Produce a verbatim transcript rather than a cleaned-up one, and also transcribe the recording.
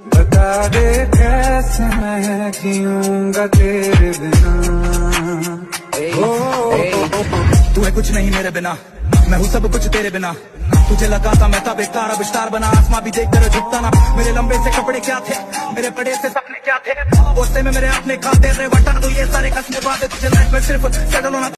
बता दे कैसे मैं जीऊंगा तेरे बिना। तू है कुछ नहीं मेरे बिना, मैं हूँ सब कुछ तेरे बिना। तुझे लगा था मैं था बेकार, अब स्टार बना, आसमां भी देख कर झुकता ना। मेरे लंबे से कपड़े क्या थे, मेरे बड़े से सपने क्या थे, बोसे में मेरे अपने खाते रहे वटा। तू ये सारे कसमें बातें, तुझे लाइफ में सिर्फ सेटल होना।